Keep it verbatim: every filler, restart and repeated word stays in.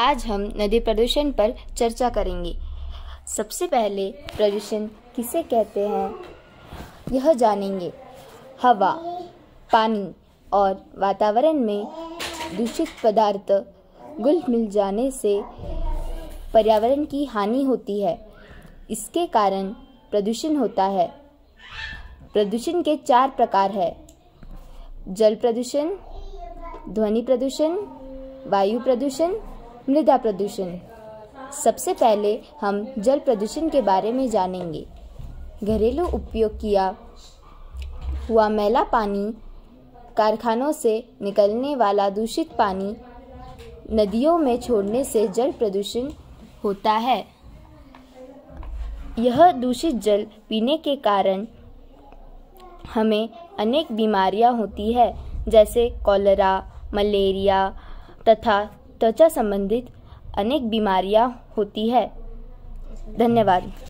आज हम नदी प्रदूषण पर चर्चा करेंगे। सबसे पहले प्रदूषण किसे कहते हैं यह जानेंगे। हवा, पानी और वातावरण में दूषित पदार्थ घुल मिल जाने से पर्यावरण की हानि होती है। इसके कारण प्रदूषण होता है। प्रदूषण के चार प्रकार हैं: जल प्रदूषण, ध्वनि प्रदूषण, वायु प्रदूषण, मृदा प्रदूषण। सबसे पहले हम जल प्रदूषण के बारे में जानेंगे। घरेलू उपयोग किया हुआ मैला पानी, कारखानों से निकलने वाला दूषित पानी नदियों में छोड़ने से जल प्रदूषण होता है। यह दूषित जल पीने के कारण हमें अनेक बीमारियां होती है, जैसे कॉलरा, मलेरिया तथा त्वचा संबंधित अनेक बीमारियां होती है। धन्यवाद।